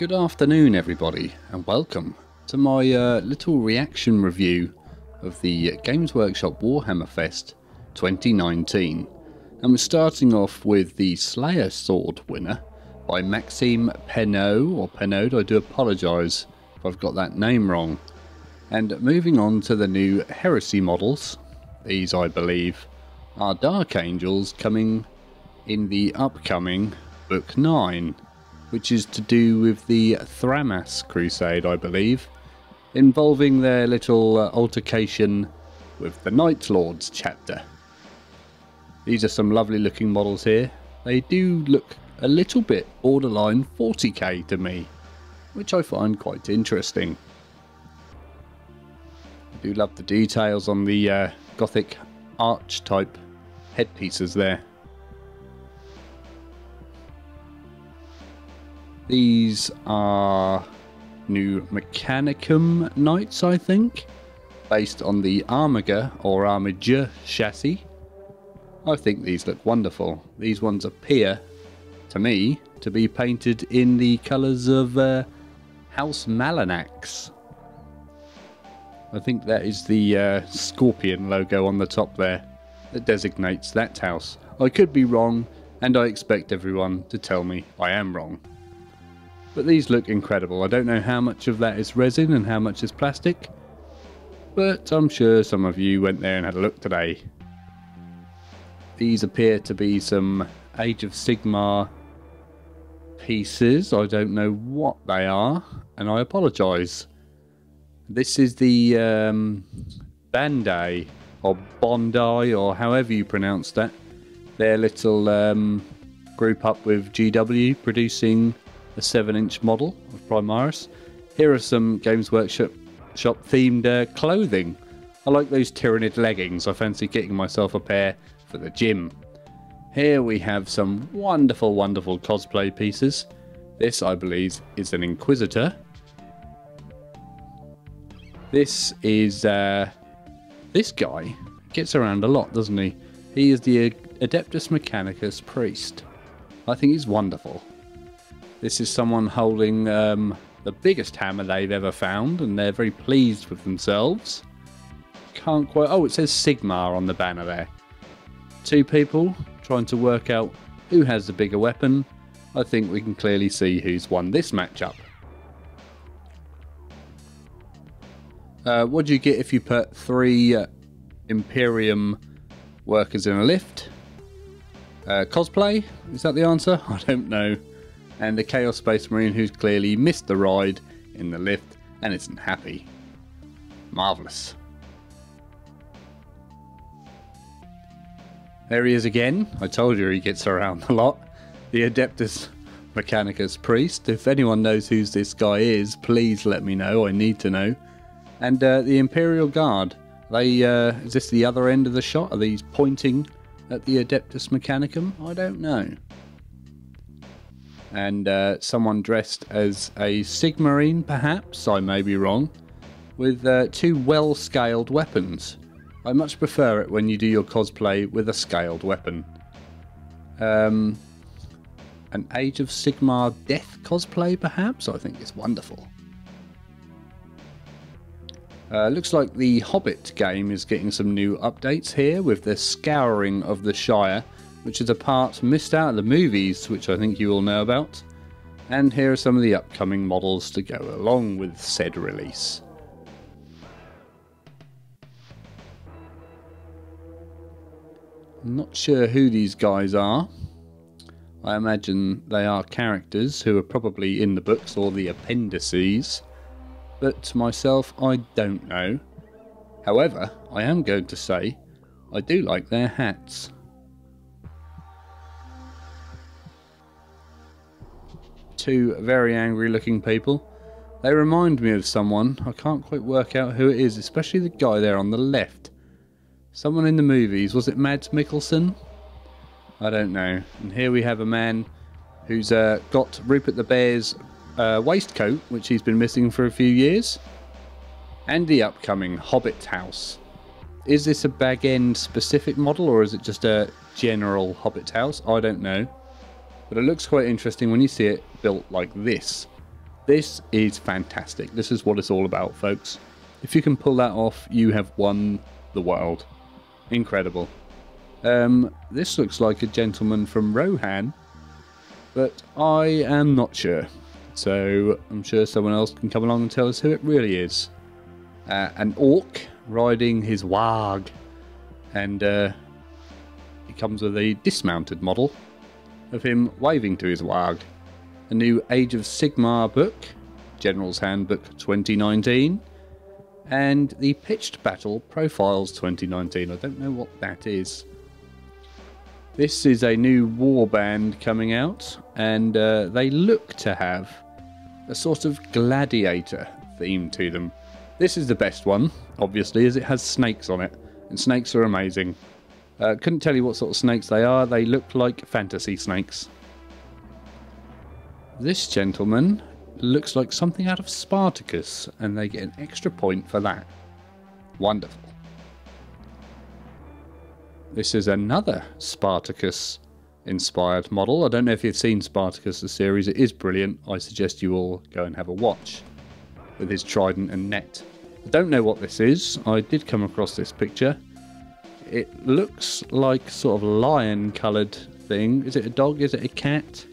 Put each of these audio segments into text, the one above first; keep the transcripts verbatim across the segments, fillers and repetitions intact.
Good afternoon everybody, and welcome to my uh, little reaction review of the Games Workshop Warhammer Fest twenty nineteen. And we're starting off with the Slayer Sword winner by Maxime Penault, or Penault, I do apologise if I've got that name wrong. And moving on to the new Heresy models, these I believe are Dark Angels coming in the upcoming Book nine. Which is to do with the Thramas Crusade, I believe, involving their little uh, altercation with the Night Lords chapter. These are some lovely looking models here. They do look a little bit borderline forty K to me, which I find quite interesting. I do love the details on the uh, Gothic archetype headpieces there. These are new Mechanicum Knights, I think, based on the Armiger or Armiger chassis. I think these look wonderful. These ones appear, to me, to be painted in the colours of uh, House Malinax. I think that is the uh, scorpion logo on the top there that designates that house. I could be wrong, and I expect everyone to tell me I am wrong. But these look incredible. I don't know how much of that is resin and how much is plastic, but I'm sure some of you went there and had a look today. These appear to be some Age of Sigmar pieces. I don't know what they are, and I apologise. This is the um, Bandai, or Bandai, or however you pronounce that. Their little um, group up with G W producing a seven inch model of Primaris. Here are some Games Workshop shop themed uh, clothing. I like those Tyranid leggings. I fancy getting myself a pair for the gym. Here we have some wonderful, wonderful cosplay pieces. This, I believe, is an Inquisitor. This is... Uh, this guy gets around a lot, doesn't he? He is the Adeptus Mechanicus priest. I think he's wonderful. This is someone holding um, the biggest hammer they've ever found, and they're very pleased with themselves. Can't quite... Oh, it says Sigmar on the banner there. Two people trying to work out who has the bigger weapon. I think we can clearly see who's won this matchup. Uh, what do you get if you put three uh, Imperium workers in a lift? Uh, cosplay? Is that the answer? I don't know. And the Chaos Space Marine, who's clearly missed the ride in the lift and isn't happy. Marvellous. There he is again. I told you he gets around a lot. The Adeptus Mechanicus Priest. If anyone knows who this guy is, please let me know. I need to know. And uh, the Imperial Guard. They, uh, is this the other end of the shot? Are these pointing at the Adeptus Mechanicum? I don't know. And uh, someone dressed as a Sigmarine, perhaps, I may be wrong, with uh, two well-scaled weapons. I much prefer it when you do your cosplay with a scaled weapon. Um, an Age of Sigmar death cosplay, perhaps? I think it's wonderful. Uh, looks like the Hobbit game is getting some new updates here with the Scouring of the Shire, which is a part missed out of the movies, which I think you all know about. And here are some of the upcoming models to go along with said release. I'm not sure who these guys are. I imagine they are characters who are probably in the books or the appendices, but myself, I don't know. However, I am going to say I do like their hats. Two very angry looking people. They remind me of someone. I can't quite work out who it is, especially the guy there on the left. Someone in the movies. Was it Mads Mikkelsen? I don't know. And here we have a man who's uh, got Rupert the Bear's uh, waistcoat, which he's been missing for a few years. And the upcoming Hobbit house. Is this a Bag End specific model, or is it just a general Hobbit house? I don't know. But it looks quite interesting when you see it built like this. This is fantastic. This is what it's all about, folks. If you can pull that off, you have won the world. Incredible. Um, this looks like a gentleman from Rohan, but I am not sure. So I'm sure someone else can come along and tell us who it really is. Uh, an orc riding his warg, and uh, he comes with a dismounted model of him waving to his warg. A new Age of Sigmar book, General's Handbook twenty nineteen, and the Pitched Battle Profiles twenty nineteen. I don't know what that is. This is a new warband coming out, and uh, they look to have a sort of gladiator theme to them. This is the best one, obviously, as it has snakes on it, and snakes are amazing. Uh, couldn't tell you what sort of snakes they are. They look like fantasy snakes. This gentleman looks like something out of Spartacus, and they get an extra point for that. Wonderful. This is another Spartacus-inspired model. I don't know if you've seen Spartacus, the series. It is brilliant. I suggest you all go and have a watch with his trident and net. I don't know what this is. I did come across this picture. It looks like sort of lion-coloured thing. Is it a dog? Is it a cat?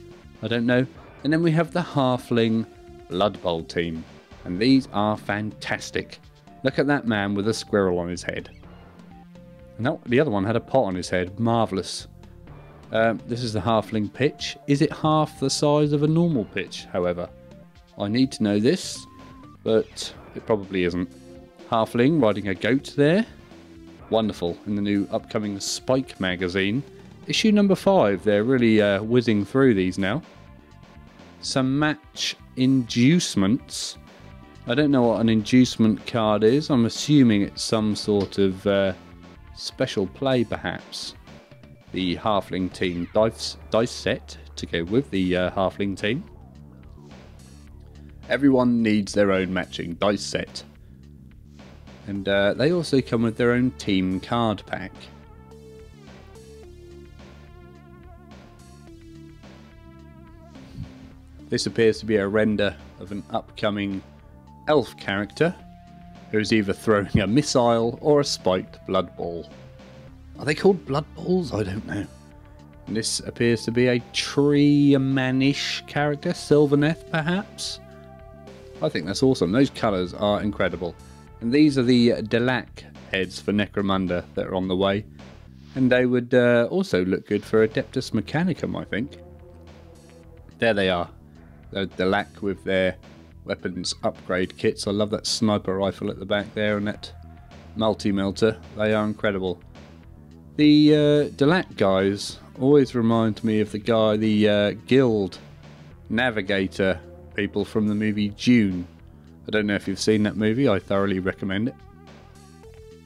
I don't know. And then we have the Halfling Blood Bowl team, and these are fantastic. Look at that man with a squirrel on his head. No, the other one had a pot on his head. Marvellous. Um, this is the Halfling pitch. Is it half the size of a normal pitch, however? I need to know this, but it probably isn't. Halfling riding a goat there. Wonderful. In the new upcoming Spike magazine. Issue number five. They're really uh, whizzing through these now. Some match inducements. I don't know what an inducement card is. I'm assuming it's some sort of uh, special play, perhaps. The Halfling team dice, dice set to go with the uh, Halfling team. Everyone needs their own matching dice set. And uh, they also come with their own team card pack. This appears to be a render of an upcoming elf character who is either throwing a missile or a spiked blood ball. Are they called blood balls? I don't know. And this appears to be a tree manish character, Sylvaneth perhaps? I think that's awesome. Those colours are incredible. And these are the Delaque heads for Necromunda that are on the way. And they would uh, also look good for Adeptus Mechanicum, I think. There they are. The Delaque with their weapons upgrade kits. I love that sniper rifle at the back there and that multi-melter. They are incredible. The uh, Delaque guys always remind me of the guy, the uh, guild navigator people from the movie Dune. I don't know if you've seen that movie. I thoroughly recommend it.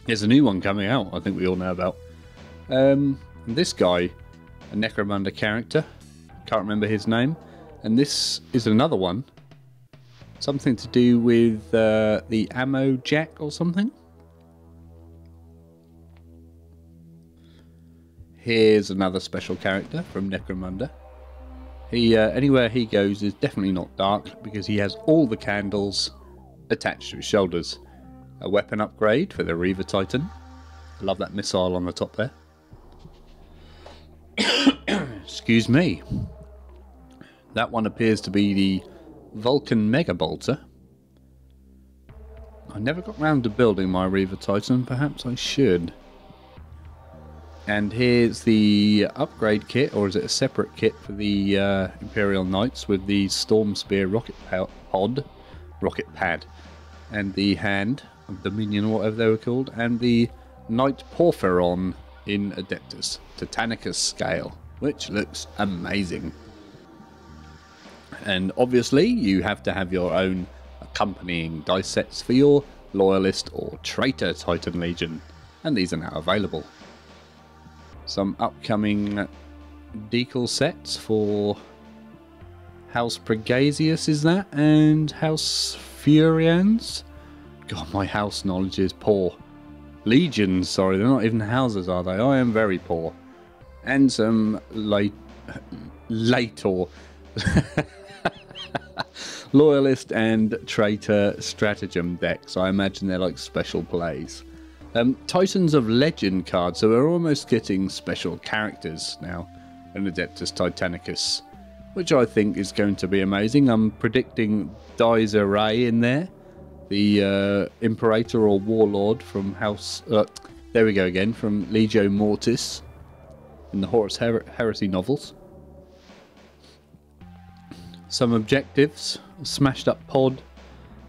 There's a new one coming out I think we all know about. Um, this guy, a Necromunda character. Can't remember his name. And this is another one, something to do with uh, the ammo jack or something. Here's another special character from Necromunda. He uh, anywhere he goes is definitely not dark because he has all the candles attached to his shoulders. A weapon upgrade for the Reaver Titan. I love that missile on the top there. Excuse me. That one appears to be the Vulcan Mega Bolter. I never got round to building my Reaver Titan. Perhaps I should. And here's the upgrade kit, or is it a separate kit for the uh, Imperial Knights with the Storm Spear rocket pod, rocket pad, and the Hand of Dominion, or whatever they were called, and the Knight Porphyron in Adeptus Titanicus scale, which looks amazing. And obviously you have to have your own accompanying dice sets for your Loyalist or Traitor Titan Legion, and these are now available. Some upcoming decal sets for House Pregasius, is that, and House Furians. God, my house knowledge is poor. Legions, sorry, they're not even houses, are they? I am very poor. And some late, late or... Loyalist and Traitor Stratagem decks. I imagine they're like special plays. Um, Titans of Legend cards, so we're almost getting special characters now in Adeptus Titanicus, which I think is going to be amazing. I'm predicting Dies Irae in there, the uh, Imperator or Warlord from House... Uh, there we go again, from Legio Mortis in the Horus Her Heresy novels. Some objectives, smashed up pod,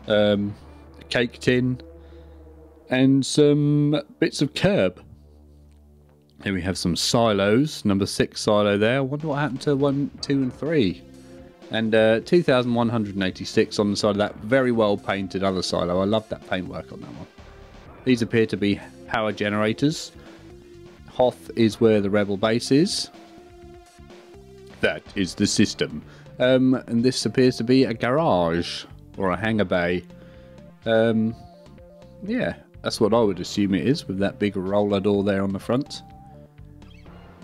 um, a cake tin, and some bits of curb. Here we have some silos, number six silo there. I wonder what happened to one, two, and three. And uh, two thousand one hundred eighty-six on the side of that very well painted other silo. I love that paintwork on that one. These appear to be power generators. Hoth is where the rebel base is. That is the system. Um, and this appears to be a garage or a hangar bay. Um, yeah, that's what I would assume it is, with that big roller door there on the front.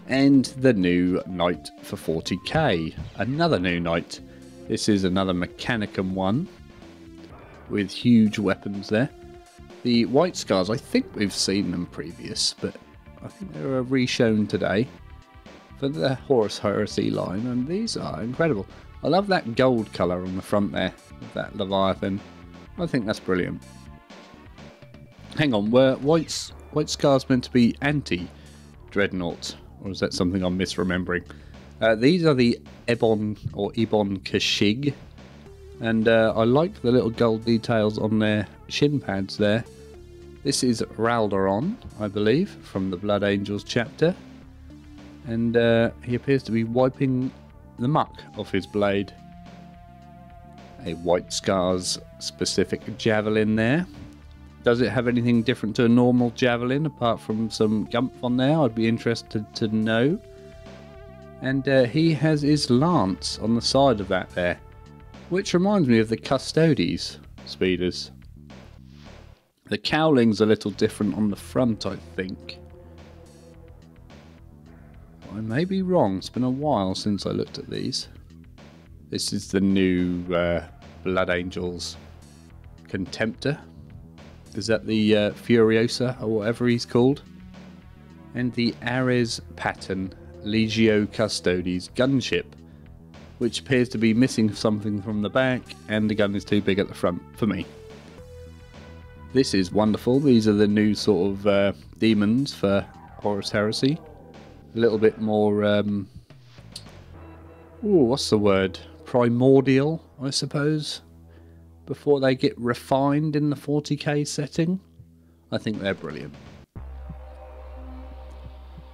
And the new knight for forty K. Another new knight. This is another Mechanicum one with huge weapons there. The White Scars, I think we've seen them previous, but I think they were re-shown today for the Horus Heresy line, and these are incredible. I love that gold colour on the front there, that Leviathan. I think that's brilliant. Hang on, were White's, White Scars meant to be anti-Dreadnought, or is that something I'm misremembering? Uh, these are the Ebon, or Ebon Kashig, and uh, I like the little gold details on their shin pads there. This is Raldoron, I believe, from the Blood Angels chapter. And uh, he appears to be wiping the muck off his blade. A White Scars specific javelin there. Does it have anything different to a normal javelin apart from some gumph on there? I'd be interested to know. And uh, he has his lance on the side of that there, which reminds me of the Custodes speeders. The cowling's a little different on the front, I think. I may be wrong, it's been a while since I looked at these. This is the new uh, Blood Angels Contemptor. Is that the uh, Furiosa, or whatever he's called? And the Ares Pattern Legio Custodes gunship, which appears to be missing something from the back, and the gun is too big at the front for me. This is wonderful. These are the new sort of uh, demons for Horus Heresy. A little bit more, um, ooh, what's the word? Primordial, I suppose, before they get refined in the forty K setting. I think they're brilliant.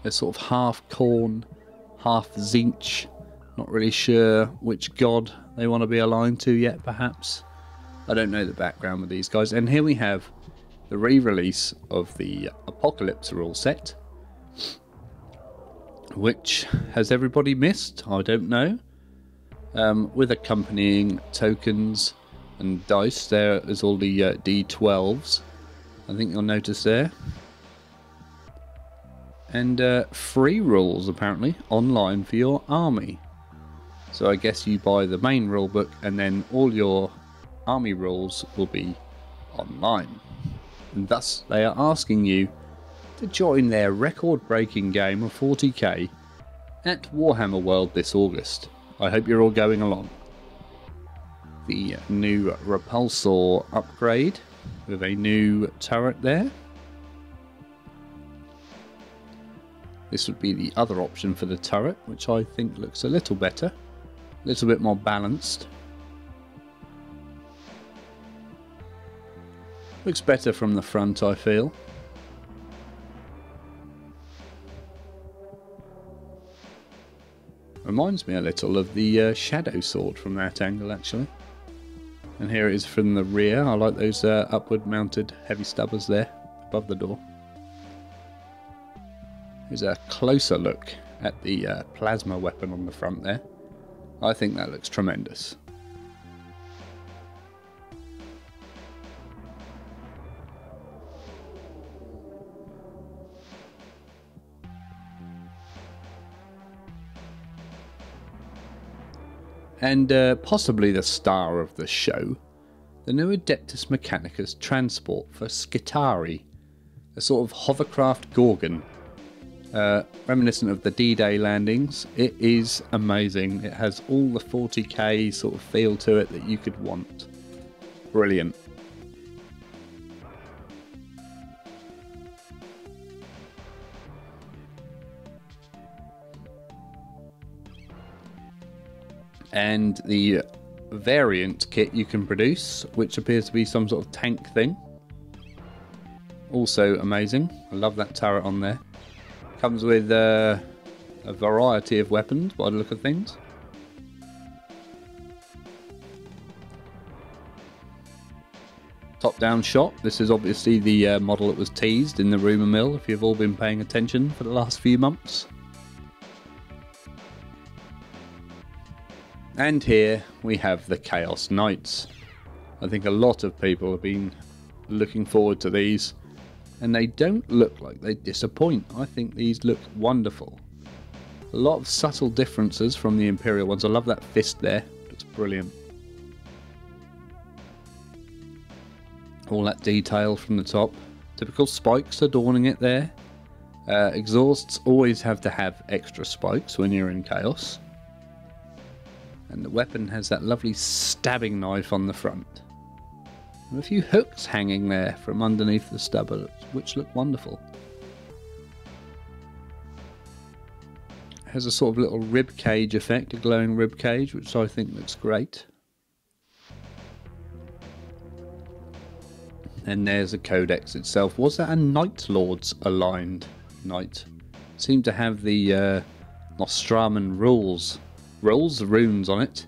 They're sort of half Khorne, half Tzeentch. Not really sure which god they want to be aligned to yet, perhaps. I don't know the background with these guys. And here we have the re-release of the Apocalypse rule set, which has everybody missed, I don't know, um, with accompanying tokens and dice. There is all the uh, D twelves, I think you'll notice there, and uh, free rules apparently online for your army. So I guess you buy the main rule book and then all your army rules will be online, and thus they are asking you to join their record-breaking game of forty K at Warhammer World this August. I hope you're all going along. The new Repulsor upgrade with a new turret there. This would be the other option for the turret, which I think looks a little better, a little bit more balanced. Looks better from the front, I feel. Reminds me a little of the uh, shadow sword from that angle, actually. And here it is from the rear. I like those uh, upward mounted heavy stubbers there above the door. Here's a closer look at the uh, plasma weapon on the front there. I think that looks tremendous. and uh, possibly the star of the show, the new Adeptus Mechanicus transport for Skitari, a sort of hovercraft Gorgon, uh, reminiscent of the D-Day landings. It is amazing. It has all the forty K sort of feel to it that you could want. Brilliant. And the variant kit you can produce, which appears to be some sort of tank thing. Also amazing. I love that turret on there. Comes with uh, a variety of weapons by the look of things. Top-down shot. This is obviously the uh, model that was teased in the rumour mill, if you've all been paying attention for the last few months. And here we have the Chaos Knights. I think a lot of people have been looking forward to these, and they don't look like they disappoint. I think these look wonderful. A lot of subtle differences from the Imperial ones. I love that fist there. Looks brilliant. All that detail from the top. Typical spikes adorning it there. Uh, exhausts always have to have extra spikes when you're in Chaos. And the weapon has that lovely stabbing knife on the front. And a few hooks hanging there from underneath the stubble, which look wonderful. It has a sort of little rib cage effect, a glowing rib cage, which I think looks great. And there's the codex itself. Was that a Night Lords aligned knight? Seemed to have the uh, Nostraman rules. Rolls the runes on it,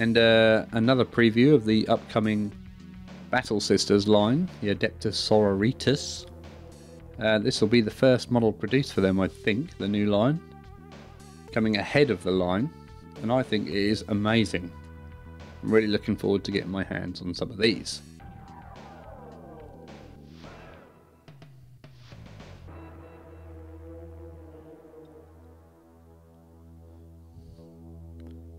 and uh, another preview of the upcoming Battle Sisters line, the Adeptus Sororitas. Uh, this will be the first model produced for them, I think, the new line, coming ahead of the line, and I think it is amazing. I'm really looking forward to getting my hands on some of these.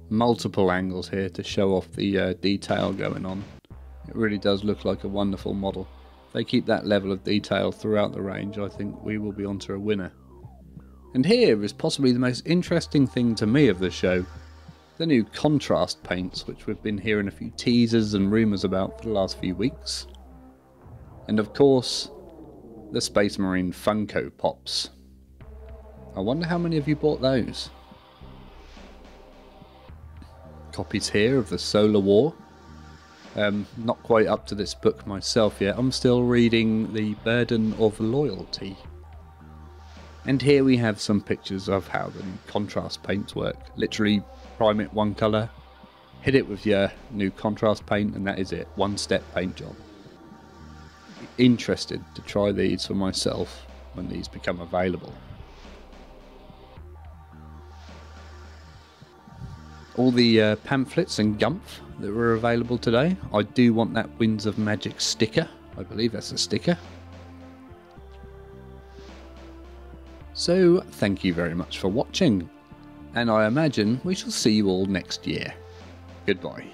Multiple angles here to show off the uh, detail going on. It really does look like a wonderful model. If they keep that level of detail throughout the range, I think we will be onto a winner. And here is possibly the most interesting thing to me of the show, the new contrast paints, which we've been hearing a few teasers and rumours about for the last few weeks. And of course, the Space Marine Funko Pops. I wonder how many of you bought those? Copies here of the Solar War. Um, not quite up to this book myself yet. I'm still reading The Burden of Loyalty. And here we have some pictures of how the contrast paints work. Literally prime it one colour, hit it with your new contrast paint, and that is it. One step paint job. Interested to try these for myself when these become available. All the uh, pamphlets and gumph that were available today. I do want that Winds of Magic sticker. I believe that's a sticker. So, thank you very much for watching, and I imagine we shall see you all next year. Goodbye.